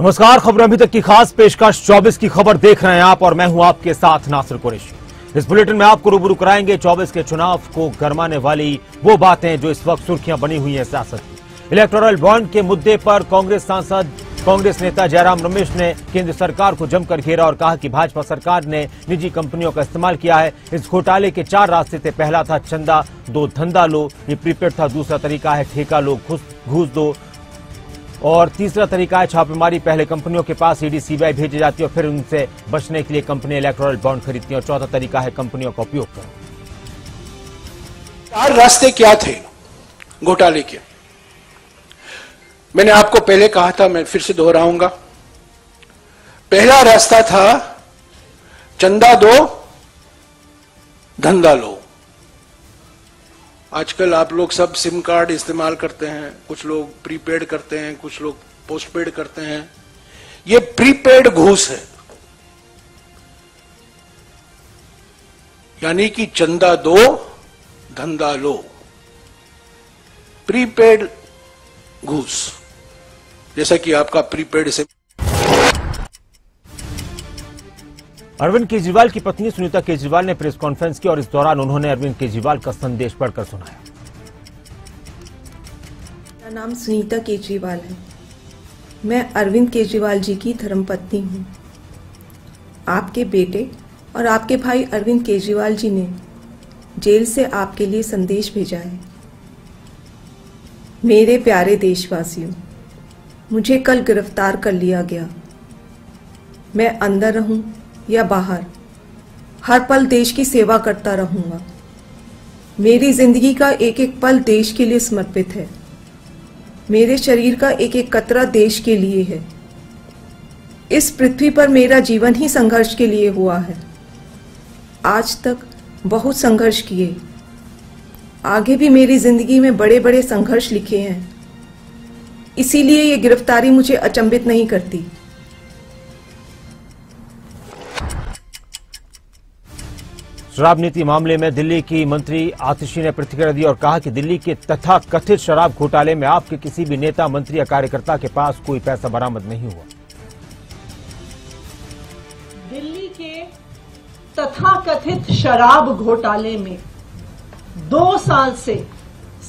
नमस्कार, खबर अभी तक की खास पेशकश 24 की खबर देख रहे हैं आप और मैं हूं आपके साथ नासिर कुरैशी। इस बुलेटिन में आपको रूबरू कराएंगे 24 के चुनाव को गरमाने वाली वो बातें जो इस वक्त सुर्खियां बनी हुई हैं सियासत की। इलेक्टोरल बॉन्ड के मुद्दे पर कांग्रेस नेता जयराम रमेश ने केंद्र सरकार को जमकर घेरा और कहा कि भाजपा सरकार ने निजी कंपनियों का इस्तेमाल किया है। इस घोटाले के चार रास्ते थे। पहला था चंदा दो धंधा लो, ये प्रीपेड था। दूसरा तरीका है ठेका लो घूस दो और तीसरा तरीका है छापेमारी। पहले कंपनियों के पास ईडी सीबीआई भेजी जाती है और फिर उनसे बचने के लिए कंपनी इलेक्टोरल बॉन्ड खरीदती है। और चौथा तरीका है कंपनियों का उपयोग करना। चार रास्ते क्या थे घोटाले के? मैंने आपको पहले कहा था, मैं फिर से दोहराऊंगा। पहला रास्ता था चंदा दो धंधा लो। आजकल आप लोग सब सिम कार्ड इस्तेमाल करते हैं, कुछ लोग प्रीपेड करते हैं, कुछ लोग पोस्टपेड करते हैं। ये प्रीपेड घूस है, यानी कि चंदा दो धंधा लो, प्रीपेड घूस। जैसा कि आपका प्रीपेड से अरविंद केजरीवाल की पत्नी सुनीता केजरीवाल ने प्रेस कॉन्फ्रेंस की और इस दौरान उन्होंने अरविंद केजरीवाल का संदेश पढ़कर सुनाया। मेरा नाम सुनीता केजरीवाल है। मैं अरविंद केजरीवाल जी की धर्मपत्नी हूँ। आपके बेटे और आपके भाई अरविंद केजरीवाल जी ने जेल से आपके लिए संदेश भेजा है। मेरे प्यारे देशवासियों, मुझे कल गिरफ्तार कर लिया गया। मैं अंदर रहूँ या बाहर, हर पल देश की सेवा करता रहूंगा। मेरी जिंदगी का एक एक पल देश के लिए समर्पित है। मेरे शरीर का एक एक कतरा देश के लिए है। इस पृथ्वी पर मेरा जीवन ही संघर्ष के लिए हुआ है। आज तक बहुत संघर्ष किए, आगे भी मेरी जिंदगी में बड़े बड़े संघर्ष लिखे हैं। इसीलिए ये गिरफ्तारी मुझे अचंभित नहीं करती। शराब नीति मामले में दिल्ली की मंत्री आतिशी ने प्रतिक्रिया दी और कहा कि दिल्ली के तथाकथित शराब घोटाले में आपके किसी भी नेता, मंत्री या कार्यकर्ता के पास कोई पैसा बरामद नहीं हुआ। दिल्ली के तथाकथित शराब घोटाले में 2 साल से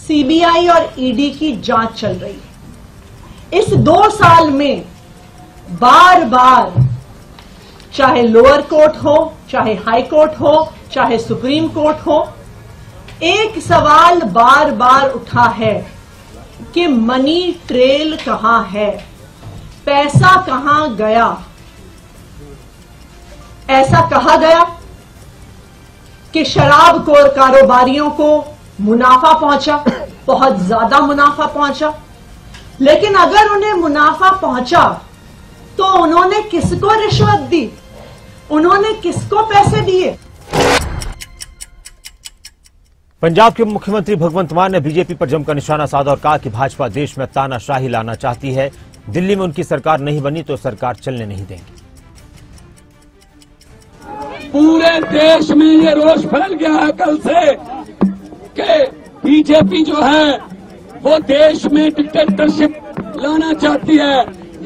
सीबीआई और ईडी की जांच चल रही है। इस 2 साल में बार बार, चाहे लोअर कोर्ट हो, चाहे हाई कोर्ट हो, चाहे सुप्रीम कोर्ट हो, एक सवाल बार बार उठा है कि मनी ट्रेल कहां है, पैसा कहां गया। ऐसा कहा गया कि शराब खोर कारोबारियों को मुनाफा पहुंचा, बहुत ज्यादा मुनाफा पहुंचा। लेकिन अगर उन्हें मुनाफा पहुंचा तो उन्होंने किसको रिश्वत दी, उन्होंने किसको पैसे दिए? पंजाब के मुख्यमंत्री भगवंत मान ने बीजेपी पर जमकर निशाना साधा और कहा कि भाजपा देश में तानाशाही लाना चाहती है। दिल्ली में उनकी सरकार नहीं बनी तो सरकार चलने नहीं देंगे। पूरे देश में ये रोष फैल गया है कल से कि बीजेपी जो है वो देश में डिक्टेटरशिप लाना चाहती है।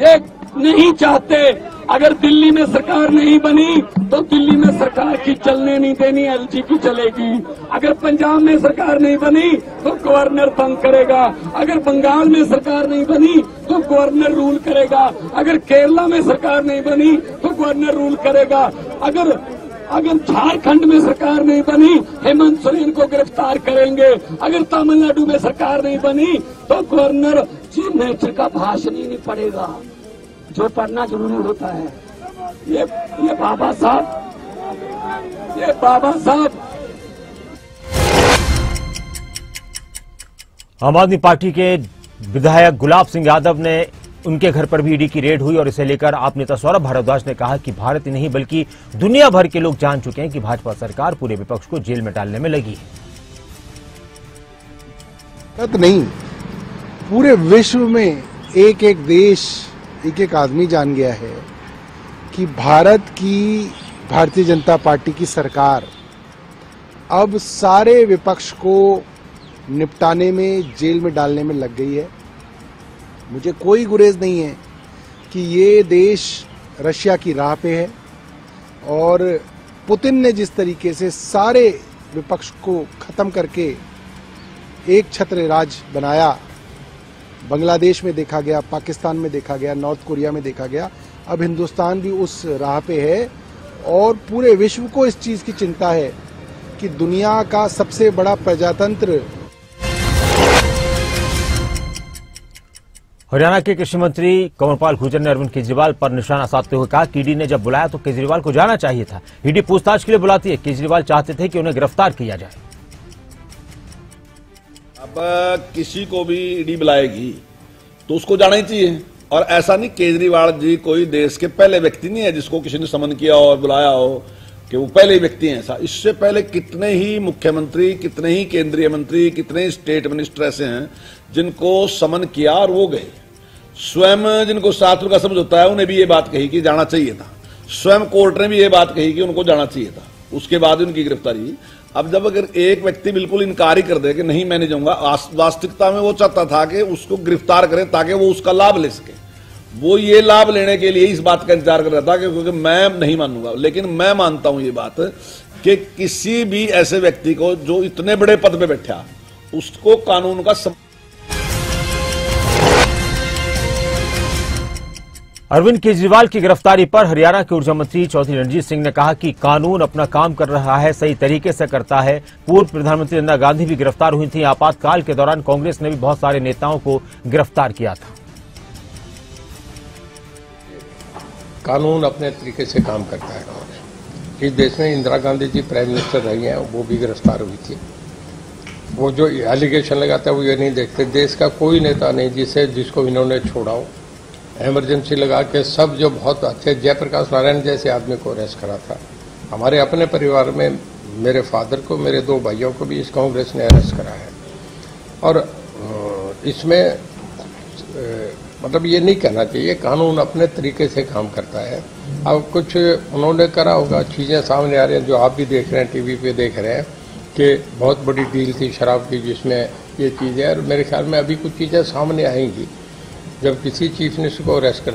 ये नहीं चाहते। अगर दिल्ली में सरकार नहीं बनी तो दिल्ली में सरकार की चलने नहीं देनी, एलजीपी चलेगी। अगर पंजाब में सरकार नहीं बनी तो गवर्नर तंग करेगा। अगर बंगाल में सरकार नहीं बनी तो गवर्नर रूल करेगा। अगर केरला में सरकार नहीं बनी तो गवर्नर रूल करेगा। अगर झारखंड में सरकार नहीं बनी हेमंत सोरेन को गिरफ्तार करेंगे। अगर तमिलनाडु में सरकार नहीं बनी तो गवर्नर चीफ मिनिस्टर का भाषण ही नहीं पड़ेगा, जो पढ़ना जरूरी होता है। ये बाबा साहब। आम आदमी पार्टी के विधायक गुलाब सिंह यादव ने, उनके घर पर भी ईडी की रेड हुई और इसे लेकर आप नेता सौरभ भारद्वाज ने कहा कि भारत ही नहीं बल्कि दुनिया भर के लोग जान चुके हैं कि भाजपा सरकार पूरे विपक्ष को जेल में डालने में लगी है। तो नहीं, पूरे विश्व में एक एक देश, एक एक आदमी जान गया है कि भारतीय जनता पार्टी की सरकार अब सारे विपक्ष को निपटाने में, जेल में डालने में लग गई है। मुझे कोई गुरेज नहीं है कि ये देश रशिया की राह पे है और पुतिन ने जिस तरीके से सारे विपक्ष को ख़त्म करके एक छत्र राज बनाया, बांग्लादेश में देखा गया, पाकिस्तान में देखा गया, नॉर्थ कोरिया में देखा गया, अब हिंदुस्तान भी उस राह पे है और पूरे विश्व को इस चीज़ की चिंता है कि दुनिया का सबसे बड़ा प्रजातंत्र। हरियाणा के कृषि मंत्री कौणपाल गुर्जर ने अरविंद केजरीवाल पर निशाना साधते हुए कहा कि ईडी ने जब बुलाया तो केजरीवाल को जाना चाहिए था। ईडी पूछताछ के लिए बुलाती है, केजरीवाल चाहते थे कि उन्हें गिरफ्तार किया जाए। अब किसी को भी ईडी बुलाएगी तो उसको जाना ही चाहिए और ऐसा नहीं केजरीवाल जी कोई देश के पहले व्यक्ति नहीं है जिसको किसी ने समन किया और बुलाया हो कि वो पहले व्यक्ति हैं ऐसा। इससे पहले कितने ही मुख्यमंत्री, कितने ही केंद्रीय मंत्री, कितने ही स्टेट मिनिस्टर ऐसे हैं जिनको समन किया और वो गए। स्वयं जिनको 7 रुपये का समझ होता है उन्हें भी ये बात कही कि जाना चाहिए था, स्वयं कोर्ट ने भी ये बात कही कि उनको जाना चाहिए था, उसके बाद उनकी गिरफ्तारी। अब जब अगर एक व्यक्ति बिल्कुल इनकार ही कर दे कि नहीं मैं नहीं जाऊँगा, वास्तविकता में वो चाहता था कि उसको गिरफ्तार करें ताकि वो उसका लाभ ले सके। वो ये लाभ लेने के लिए इस बात का इंतजार कर रहा था क्योंकि मैं नहीं मानूंगा, लेकिन मैं मानता हूं ये बात कि किसी भी ऐसे व्यक्ति को जो इतने बड़े पद पे बैठा उसको कानून का। अरविंद केजरीवाल की गिरफ्तारी पर हरियाणा के ऊर्जा मंत्री चौधरी रणजीत सिंह ने कहा कि कानून अपना काम कर रहा है, सही तरीके से करता है। पूर्व प्रधानमंत्री इंदिरा गांधी भी गिरफ्तार हुई थी। आपातकाल के दौरान कांग्रेस ने भी बहुत सारे नेताओं को गिरफ्तार किया था। कानून अपने तरीके से काम करता है। इस देश में इंदिरा गांधी जी प्राइम मिनिस्टर रही हैं, वो भी गिरफ्तार हुई थी। वो जो एलिगेशन लगाता है वो ये नहीं देखते। देश का कोई नेता नहीं जिसको इन्होंने छोड़ा हो। एमरजेंसी लगा के सब जो बहुत अच्छे, जयप्रकाश नारायण जैसे आदमी को अरेस्ट करा था। हमारे अपने परिवार में मेरे फादर को, मेरे 2 भाइयों को भी इस कांग्रेस ने अरेस्ट करा है। और इसमें मतलब ये नहीं कहना चाहिए, कानून अपने तरीके से काम करता है। अब कुछ उन्होंने करा होगा, चीज़ें सामने आ रही हैं जो आप भी देख रहे हैं, टीवी पे देख रहे हैं कि बहुत बड़ी डील थी शराब की जिसमें ये चीज़ें, और मेरे ख्याल में अभी कुछ चीज़ें सामने आएंगी जब किसी चीफ मिनिस्टर को अरेस्ट कर।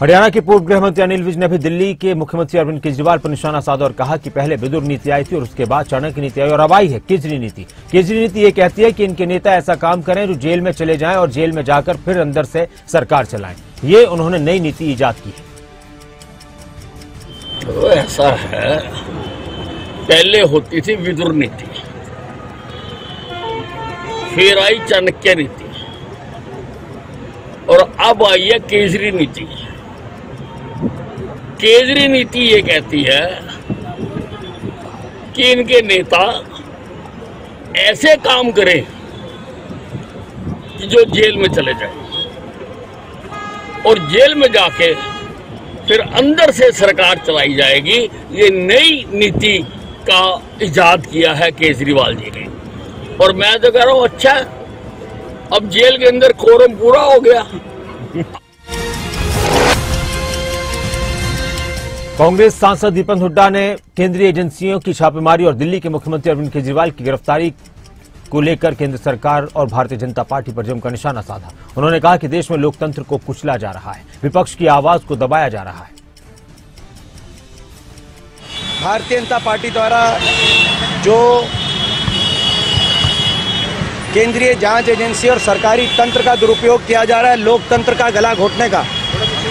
हरियाणा के पूर्व गृह मंत्री अनिल विज ने भी दिल्ली के मुख्यमंत्री अरविंद केजरीवाल पर निशाना साधा और कहा कि पहले विदुर नीति आई थी और उसके बाद चाणक्य नीति आई और अब आई है केजरी नीति। केजरी नीति ये कहती है कि इनके नेता ऐसा काम करें जो जेल में चले जाएं और जेल में जाकर फिर अंदर से सरकार चलाएं। ये उन्होंने नई नीति ईजाद की है। तो ऐसा है, पहले होती थी विदुर नीति, फिर आई चाणक्य नीति और अब आई है केजरी नीति। केजरी नीति ये कहती है कि इनके नेता ऐसे काम करें कि जो जेल में चले जाए और जेल में जाके फिर अंदर से सरकार चलाई जाएगी। ये नई नीति का इजाद किया है केजरीवाल जी ने और मैं तो कह रहा हूँ अच्छा, अब जेल के अंदर कोरम पूरा हो गया। कांग्रेस सांसद दीपेंद्र हुड्डा ने केंद्रीय एजेंसियों की छापेमारी और दिल्ली के मुख्यमंत्री अरविंद केजरीवाल की गिरफ्तारी को लेकर केंद्र सरकार और भारतीय जनता पार्टी पर जमकर निशाना साधा। उन्होंने कहा कि देश में लोकतंत्र को कुचला जा रहा है, विपक्ष की आवाज को दबाया जा रहा है। भारतीय जनता पार्टी द्वारा जो केंद्रीय जांच एजेंसी और सरकारी तंत्र का दुरुपयोग किया जा रहा है, लोकतंत्र का गला घोटने का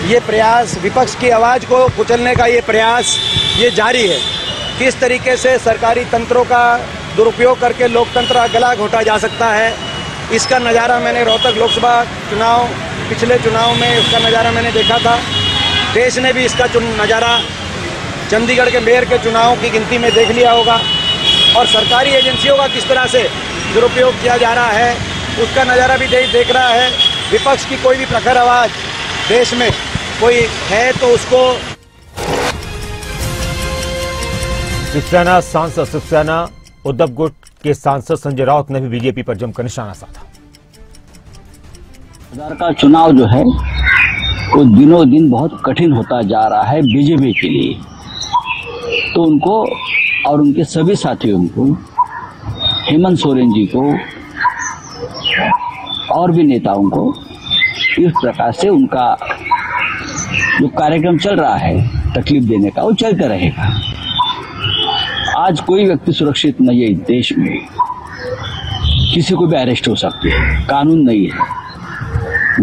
ये प्रयास, विपक्ष की आवाज़ को कुचलने का ये प्रयास ये जारी है। किस तरीके से सरकारी तंत्रों का दुरुपयोग करके लोकतंत्र का गला घोटा जा सकता है, इसका नज़ारा मैंने रोहतक लोकसभा चुनाव, पिछले चुनाव में इसका नज़ारा मैंने देखा था। देश ने भी इसका नज़ारा चंडीगढ़ के मेयर के चुनाव की गिनती में देख लिया होगा। और सरकारी एजेंसियों का किस तरह से दुरुपयोग किया जा रहा है उसका नज़ारा भी देख रहा है। विपक्ष की कोई भी प्रखर आवाज़ देश में कोई है तो उसको। शिवसेना सांसद, शिवसेना उद्धव गुट के सांसद संजय राउत ने भी बीजेपी पर जमकर निशाना साधा। 2000 का चुनाव जो है वो दिनों दिन बहुत कठिन होता जा रहा है बीजेपी के लिए, तो उनको और उनके सभी साथियों को, हेमंत सोरेन जी को और भी नेताओं को इस प्रकार से उनका जो कार्यक्रम चल रहा है तकलीफ देने का, वो चलता रहेगा। आज कोई व्यक्ति सुरक्षित नहीं है देश में, किसी को भी अरेस्ट हो सकते हैं, कानून नहीं है।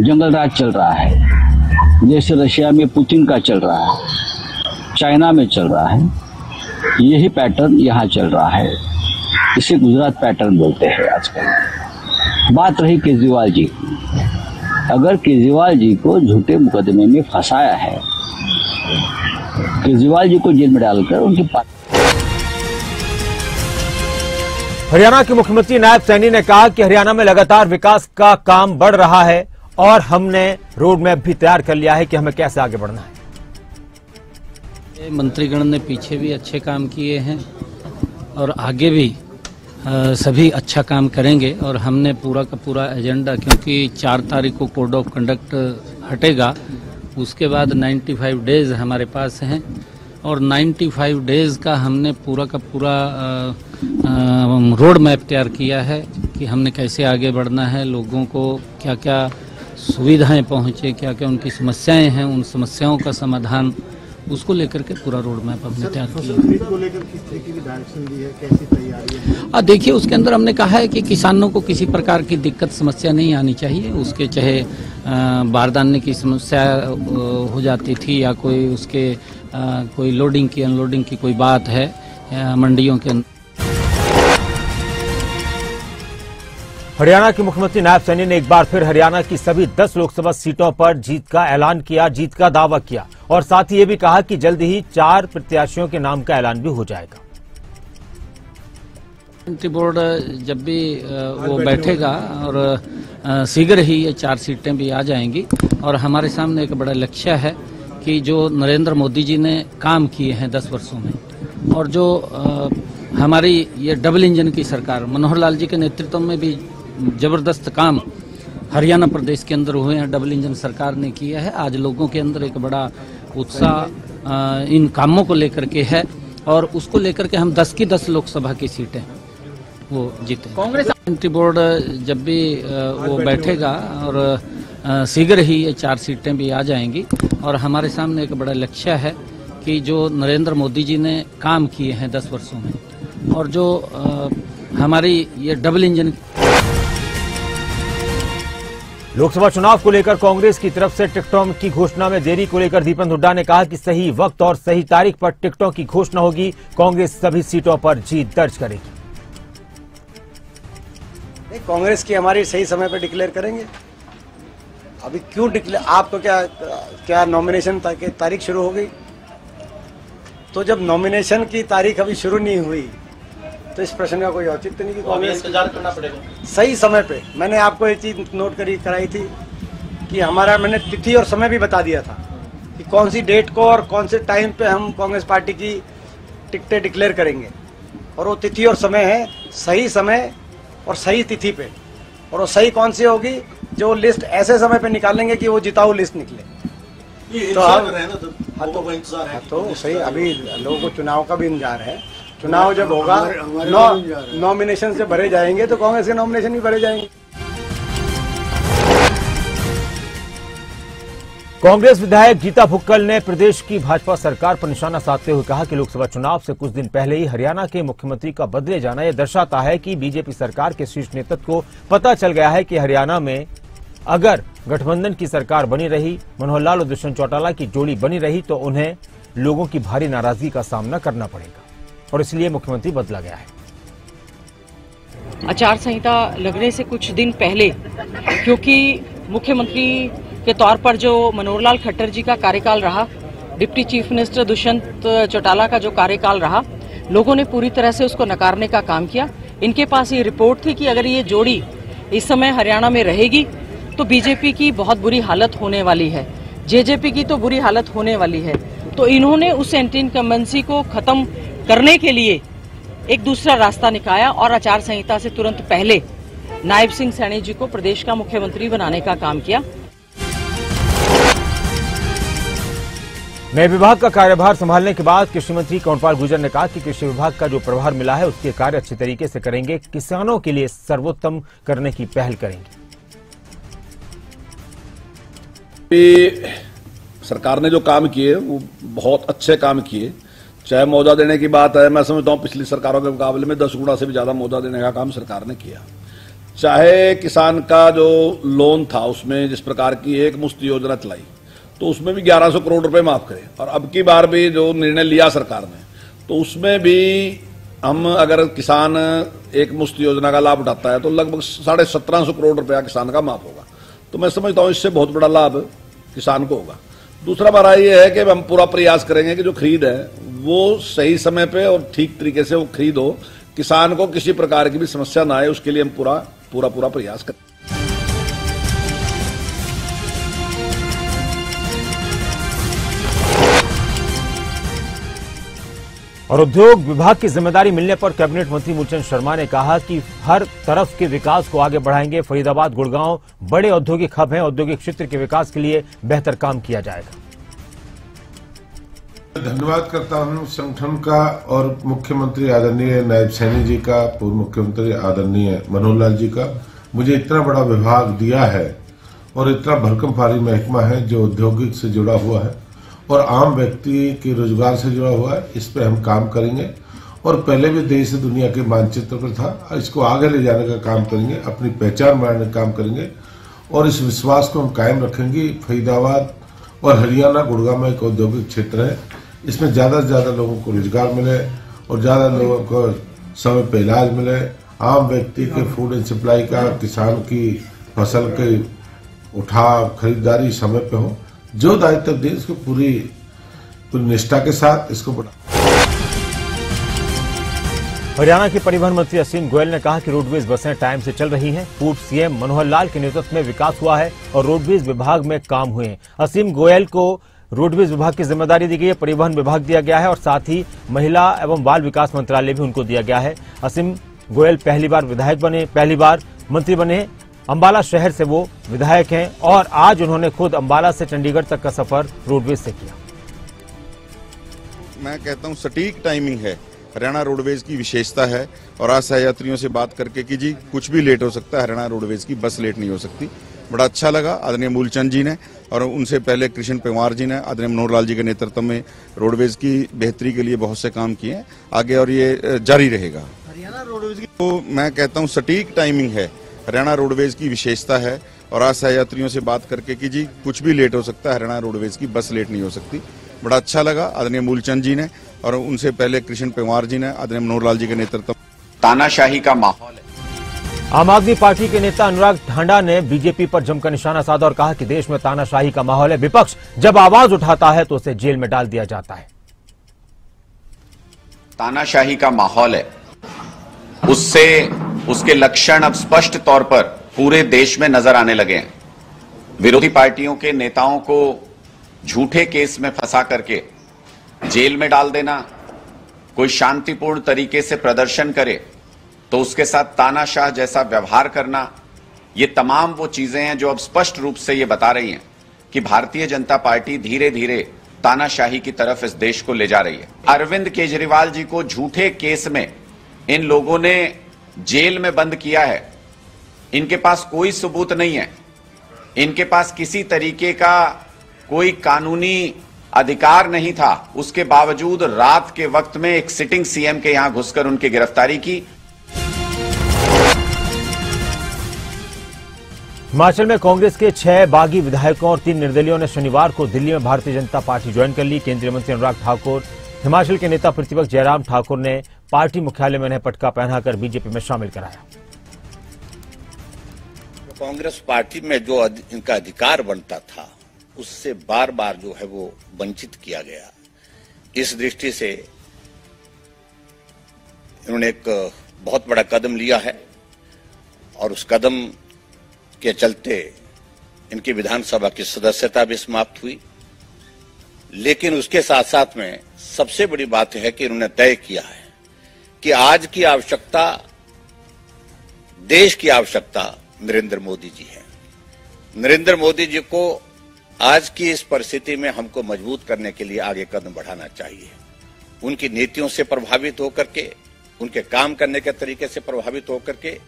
जंगल राज चल रहा है, जैसे रशिया में पुतिन का चल रहा है, चाइना में चल रहा है, यही पैटर्न यहाँ चल रहा है, इसे गुजरात पैटर्न बोलते हैं आजकल। बात रही केजरीवाल जी, अगर केजरीवाल जी को झूठे मुकदमे में फंसाया है, केजरीवाल जी को जेल में डालकर उनकी पार्टी। हरियाणा के मुख्यमंत्री नायब सैनी ने कहा कि हरियाणा में लगातार विकास का काम बढ़ रहा है और हमने रोड मैप भी तैयार कर लिया है कि हमें कैसे आगे बढ़ना है। मंत्रीगण ने पीछे भी अच्छे काम किए हैं और आगे भी सभी अच्छा काम करेंगे। और हमने पूरा का पूरा एजेंडा, क्योंकि 4 तारीख को कोड ऑफ कंडक्ट हटेगा, उसके बाद 95 डेज हमारे पास हैं और 95 डेज का हमने पूरा का पूरा रोड मैप तैयार किया है कि हमने कैसे आगे बढ़ना है, लोगों को क्या क्या सुविधाएं पहुँचे, क्या क्या उनकी समस्याएँ हैं, उन समस्याओं का समाधान, उसको लेकर के पूरा रोड मैप हमने तैयार किया। देखिए, उसके अंदर हमने कहा है कि किसानों को किसी प्रकार की दिक्कत समस्या नहीं आनी चाहिए, उसके चाहे बारदाने की समस्या हो जाती थी या कोई उसके कोई लोडिंग की अनलोडिंग की कोई बात है मंडियों के अंदर। हरियाणा के मुख्यमंत्री नायब सैनी ने एक बार फिर हरियाणा की सभी 10 लोकसभा सीटों पर जीत का ऐलान किया, जीत का दावा किया और साथ ही ये भी कहा कि जल्द ही 4 प्रत्याशियों के नाम का ऐलान भी हो जाएगा। मंत्री बोर्ड जब भी वो बैठेगा और शीघ्र ही ये 4 सीटें भी आ जाएंगी। और हमारे सामने एक बड़ा लक्ष्य है कि जो नरेंद्र मोदी जी ने काम किए हैं 10 वर्षों में और जो हमारी ये डबल इंजन की सरकार मनोहर लाल जी के नेतृत्व में भी जबरदस्त काम हरियाणा प्रदेश के अंदर हुए हैं, डबल इंजन सरकार ने किया है। आज लोगों के अंदर एक बड़ा उत्साह इन कामों को लेकर के है और उसको लेकर के हम 10 की 10 लोकसभा की सीटें वो जीते। कांग्रेस मंत्री बोर्ड जब भी वो बैठेगा और शीघ्र ही ये 4 सीटें भी आ जाएंगी। और हमारे सामने एक बड़ा लक्ष्य है कि जो नरेंद्र मोदी जी ने काम किए हैं 10 वर्षों में और जो हमारी ये डबल इंजन। लोकसभा चुनाव को लेकर कांग्रेस की तरफ से टिकटों की घोषणा में देरी को लेकर दीपेंद्र हुड्डा ने कहा कि सही वक्त और सही तारीख पर टिकटों की घोषणा होगी, कांग्रेस सभी सीटों पर जीत दर्ज करेगी। कांग्रेस की हमारी सही समय पर डिक्लेयर करेंगे। अभी क्यों डिक्लेयर, आपको क्या नॉमिनेशन की तारीख शुरू हो गई? तो जब नॉमिनेशन की तारीख अभी शुरू नहीं हुई तो इस प्रश्न का कोई औचित्य नहीं कि कांग्रेस इंतजार करना पड़ेगा। सही समय पे मैंने आपको ये चीज नोट कराई थी कि हमारा, मैंने तिथि और समय भी बता दिया था कि कौन सी डेट को और कौन से टाइम पे हम कांग्रेस पार्टी की टिकटें डिक्लेयर करेंगे और वो तिथि और समय है, सही समय और सही तिथि पे। और वो सही कौन सी होगी? जो लिस्ट ऐसे समय पर निकालेंगे कि वो जिताऊ लिस्ट निकले। तो सही अभी लोगों को चुनाव का भी इंतजार है, चुनाव जब होगा नॉमिनेशन से भरे जाएंगे तो कांग्रेस के नॉमिनेशन भी भरे जाएंगे। कांग्रेस विधायक गीता भुक्कल ने प्रदेश की भाजपा सरकार पर निशाना साधते हुए कहा कि लोकसभा चुनाव से कुछ दिन पहले ही हरियाणा के मुख्यमंत्री का बदले जाना यह दर्शाता है कि बीजेपी सरकार के शीर्ष नेतृत्व को पता चल गया है कि हरियाणा में अगर गठबंधन की सरकार बनी रही, मनोहर लाल और दुष्यंत चौटाला की जोड़ी बनी रही तो उन्हें लोगों की भारी नाराजगी का सामना करना पड़ेगा और इसलिए मुख्यमंत्री बदला गया है। आचार संहिता लगने से कुछ दिन पहले, क्योंकि मुख्यमंत्री के तौर पर जो मनोहर लाल खट्टर जी का कार्यकाल रहा, deputy chief minister Dushyant Chautala का जो कार्यकाल रहा, लोगों ने पूरी तरह से उसको नकारने का काम किया। इनके पास ये रिपोर्ट थी कि अगर ये जोड़ी इस समय हरियाणा में रहेगी तो बीजेपी की बहुत बुरी हालत होने वाली है, जेजेपी की तो बुरी हालत होने वाली है। तो इन्होंने उस एंटी इनकम्बेंसी को खत्म करने के लिए एक दूसरा रास्ता निकाला और आचार संहिता से तुरंत पहले नायब सिंह सैनी जी को प्रदेश का मुख्यमंत्री बनाने का काम किया। नए विभाग का कार्यभार संभालने के बाद कृषि मंत्री कौणपाल गुर्जर ने कहा कि कृषि विभाग का जो प्रभार मिला है उसके कार्य अच्छे तरीके से करेंगे, किसानों के लिए सर्वोत्तम करने की पहल करेंगे। पे सरकार ने जो काम किए वो बहुत अच्छे काम किए, चाहे मौजा देने की बात है, मैं समझता हूँ पिछली सरकारों के मुकाबले में 10 गुना से भी ज़्यादा मौजा देने का काम सरकार ने किया। चाहे किसान का जो लोन था उसमें जिस प्रकार की एक मुश्त योजना चलाई तो उसमें भी 1100 करोड़ रुपए माफ़ करे, और अब की बार भी जो निर्णय लिया सरकार ने तो उसमें भी हम अगर किसान एक मुश्त योजना का लाभ उठाता है तो लगभग 1750 करोड़ रुपया किसान का माफ़ होगा। तो मैं समझता हूँ इससे बहुत बड़ा लाभ किसान को होगा। दूसरा बारा ये है कि हम पूरा प्रयास करेंगे कि जो खरीद है वो सही समय पे और ठीक तरीके से वो खरीद हो, किसान को किसी प्रकार की भी समस्या ना आए, उसके लिए हम पूरा प्रयास करेंगे। और उद्योग विभाग की जिम्मेदारी मिलने पर कैबिनेट मंत्री मूलचंद शर्मा ने कहा कि हर तरफ के विकास को आगे बढ़ाएंगे। फरीदाबाद, गुड़गांव बड़े औद्योगिक हब हैं, औद्योगिक क्षेत्र के विकास के लिए बेहतर काम किया जाएगा। धन्यवाद करता हूं संगठन का और मुख्यमंत्री आदरणीय नायब सैनी जी का, पूर्व मुख्यमंत्री आदरणीय मनोहर लाल जी का। मुझे इतना बड़ा विभाग दिया है और इतना भरकमभारी महकमा है जो औद्योगिक से जुड़ा हुआ है और आम व्यक्ति के रोजगार से जुड़ा हुआ है, इस पर हम काम करेंगे। और पहले भी देश से दुनिया के मानचित्र पर था, इसको आगे ले जाने का काम करेंगे, अपनी पहचान बनाने का काम करेंगे और इस विश्वास को हम कायम रखेंगे। फरीदाबाद और हरियाणा गुड़गांव में एक औद्योगिक क्षेत्र है, इसमें ज़्यादा से ज़्यादा लोगों को रोजगार मिले और ज़्यादा लोगों को समय पर इलाज मिले, आम व्यक्ति के फूड एंड सप्लाई का, किसान की फसल के उठाव खरीदारी समय पर हो। जो दायित्व दे इसको पूरी निष्ठा के साथ इसको बढ़ा। हरियाणा के परिवहन मंत्री असीम गोयल ने कहा कि रोडवेज बसें टाइम से चल रही हैं। पूर्व सीएम मनोहर लाल के नेतृत्व में विकास हुआ है और रोडवेज विभाग में काम हुए हैं। असीम गोयल को रोडवेज विभाग की जिम्मेदारी दी गई है, परिवहन विभाग दिया गया है और साथ ही महिला एवं बाल विकास मंत्रालय भी उनको दिया गया है। असीम गोयल पहली बार विधायक बने, पहली बार मंत्री बने, अंबाला शहर से वो विधायक हैं और आज उन्होंने खुद अंबाला से चंडीगढ़ तक का सफर रोडवेज से किया। मैं कहता हूं सटीक टाइमिंग है, हरियाणा रोडवेज की विशेषता है। और आज सहयात्रियों से बात करके कि जी कुछ भी लेट हो सकता है, हरियाणा रोडवेज की बस लेट नहीं हो सकती, बड़ा अच्छा लगा। आदरणीय मूलचंद जी ने और उनसे पहले कृष्ण परमार जी ने आदरणीय मनोहर लाल जी के नेतृत्व में रोडवेज की बेहतरी के लिए बहुत से काम किए, आगे और ये जारी रहेगा। हरियाणा रोडवेज की तो मैं कहता हूँ सटीक टाइमिंग है, हरियाणा रोडवेज की विशेषता है। और आज सहयात्रियों से बात करके कि जी कुछ भी लेट हो सकता है, हरियाणा रोडवेज की बस लेट नहीं हो सकती, बड़ा अच्छा लगा। आदरणीय मूलचंद जी ने और उनसे पहले कृष्ण परमार जी ने आदरणीय मनोहर लाल जी के नेतृत्व में तानाशाही का माहौल है। आम आदमी पार्टी के नेता अनुराग ठांडा ने बीजेपी पर जमकर निशाना साधा और कहा कि देश में तानाशाही का माहौल है, विपक्ष जब आवाज उठाता है तो उसे जेल में डाल दिया जाता है। तानाशाही का माहौल है, उससे उसके लक्षण अब स्पष्ट तौर पर पूरे देश में नजर आने लगे हैं। विरोधी पार्टियों के नेताओं को झूठे केस में फंसा करके जेल में डाल देना, कोई शांतिपूर्ण तरीके से प्रदर्शन करे तो उसके साथ तानाशाह जैसा व्यवहार करना, ये तमाम वो चीजें हैं जो अब स्पष्ट रूप से ये बता रही हैं कि भारतीय जनता पार्टी धीरे धीरे तानाशाही की तरफ इस देश को ले जा रही है। अरविंद केजरीवाल जी को झूठे केस में इन लोगों ने जेल में बंद किया है, इनके पास कोई सबूत नहीं है, इनके पास किसी तरीके का कोई कानूनी अधिकार नहीं था, उसके बावजूद रात के वक्त में एक सिटिंग सीएम के यहां घुसकर उनकी गिरफ्तारी की। हिमाचल में कांग्रेस के 6 बागी विधायकों और 3 निर्दलीयों ने शनिवार को दिल्ली में भारतीय जनता पार्टी ज्वाइन कर ली। केंद्रीय मंत्री अनुराग ठाकुर, हिमाचल के नेता प्रतिपक्ष जयराम ठाकुर ने पार्टी मुख्यालय में उन्हें पटका पहनाकर बीजेपी में शामिल कराया। कांग्रेस पार्टी में जो इनका अधिकार बनता था उससे बार बार जो है वो वंचित किया गया। इस दृष्टि से इन्होंने एक बहुत बड़ा कदम लिया है और उस कदम के चलते इनकी विधानसभा की सदस्यता भी समाप्त हुई। लेकिन उसके साथ साथ में सबसे बड़ी बात है कि इन्होंने तय किया है कि आज की आवश्यकता, देश की आवश्यकता नरेंद्र मोदी जी है। नरेंद्र मोदी जी को आज की इस परिस्थिति में हमको मजबूत करने के लिए आगे कदम बढ़ाना चाहिए। उनकी नीतियों से प्रभावित होकर के, उनके काम करने के तरीके से प्रभावित होकर के।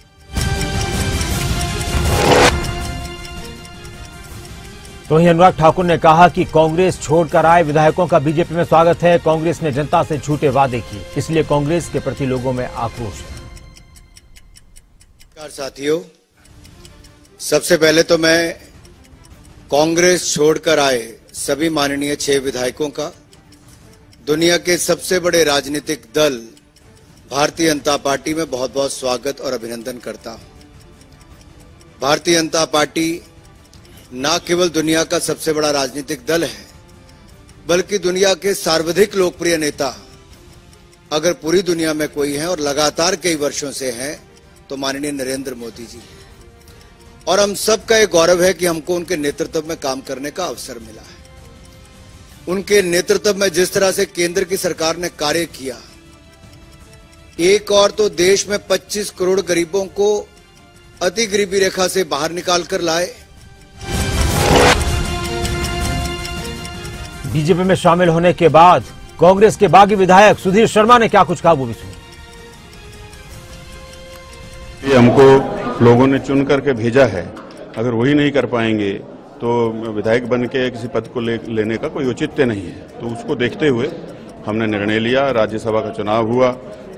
तो वहीं अनुराग ठाकुर ने कहा कि कांग्रेस छोड़कर आए विधायकों का बीजेपी में स्वागत है। कांग्रेस ने जनता से झूठे वादे किए, इसलिए कांग्रेस के प्रति लोगों में आक्रोश है। साथियों, सबसे पहले तो मैं कांग्रेस छोड़कर आए सभी माननीय 6 विधायकों का, दुनिया के सबसे बड़े राजनीतिक दल भारतीय जनता पार्टी में बहुत बहुत स्वागत और अभिनंदन करता हूं। भारतीय जनता पार्टी न केवल दुनिया का सबसे बड़ा राजनीतिक दल है, बल्कि दुनिया के सर्वाधिक लोकप्रिय नेता अगर पूरी दुनिया में कोई है और लगातार कई वर्षों से हैं तो माननीय नरेंद्र मोदी जी। और हम सबका एक गौरव है कि हमको उनके नेतृत्व में काम करने का अवसर मिला है। उनके नेतृत्व में जिस तरह से केंद्र की सरकार ने कार्य किया, एक और तो देश में 25 करोड़ गरीबों को अति गरीबी रेखा से बाहर निकाल कर लाए। बीजेपी में शामिल होने के बाद कांग्रेस के बागी विधायक सुधीर शर्मा ने क्या कुछ कहा वो भी सुनिए। हमको लोगों ने चुन करके भेजा है, अगर वही नहीं कर पाएंगे तो विधायक बन के किसी पद को लेने का कोई औचित्य नहीं है। तो उसको देखते हुए हमने निर्णय लिया। राज्यसभा का चुनाव हुआ,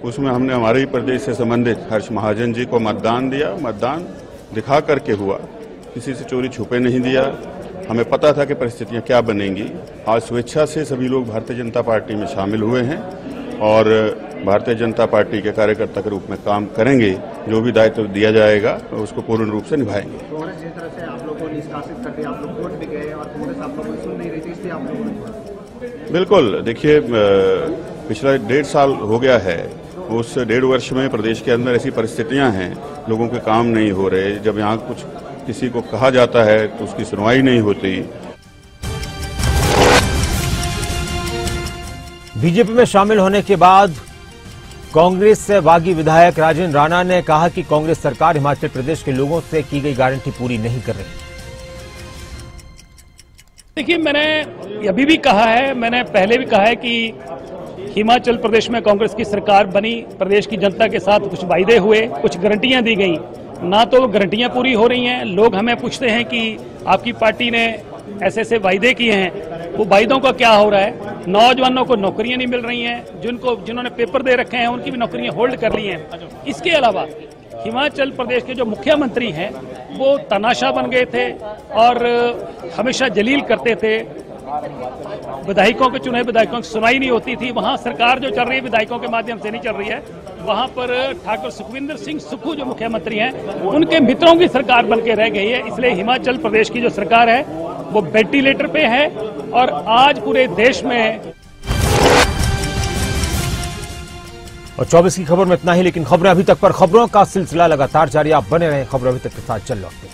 उसमें हमने हमारे ही प्रदेश से संबंधित हर्ष महाजन जी को मतदान दिया। मतदान दिखा करके हुआ, किसी से चोरी छुपे नहीं दिया। हमें पता था कि परिस्थितियां क्या बनेंगी। आज स्वेच्छा से सभी लोग भारतीय जनता पार्टी में शामिल हुए हैं और भारतीय जनता पार्टी के कार्यकर्ता के रूप में काम करेंगे। जो भी दायित्व दिया जाएगा उसको पूर्ण रूप से निभाएंगे। बिल्कुल, देखिए पिछला 1.5 साल हो गया है। उस 1.5 वर्ष में प्रदेश के अंदर ऐसी परिस्थितियां हैं, लोगों के काम नहीं हो रहे। जब यहाँ कुछ किसी को कहा जाता है तो उसकी सुनवाई नहीं होती। बीजेपी में शामिल होने के बाद कांग्रेस से बागी विधायक राजेंद्र राणा ने कहा कि कांग्रेस सरकार हिमाचल प्रदेश के लोगों से की गई गारंटी पूरी नहीं कर रही। देखिए, मैंने अभी भी कहा है, मैंने पहले भी कहा है कि हिमाचल प्रदेश में कांग्रेस की सरकार बनी, प्रदेश की जनता के साथ कुछ वायदे हुए, कुछ गारंटियां दी गई, ना तो वो गारंटियां पूरी हो रही हैं। लोग हमें पूछते हैं कि आपकी पार्टी ने ऐसे ऐसे वायदे किए हैं, वो वायदों का क्या हो रहा है। नौजवानों को नौकरियां नहीं मिल रही हैं, जिन्होंने पेपर दे रखे हैं उनकी भी नौकरियां होल्ड कर ली हैं। इसके अलावा हिमाचल प्रदेश के जो मुख्यमंत्री हैं वो तानाशाह बन गए थे और हमेशा जलील करते थे। विधायकों के चुने विधायकों की सुनवाई नहीं होती थी। वहाँ सरकार जो चल रही है विधायकों के माध्यम से नहीं चल रही है। वहाँ पर ठाकुर सुखविंदर सिंह सुक्खू जो मुख्यमंत्री हैं उनके मित्रों की सरकार बन के रह गई है। इसलिए हिमाचल प्रदेश की जो सरकार है वो वेंटिलेटर पे है। और आज पूरे देश में और 24 की खबर में इतना ही। लेकिन खबरें अभी तक पर खबरों का सिलसिला लगातार जारी। आप बने रहें, खबर अभी तक के साथ। चल लौटते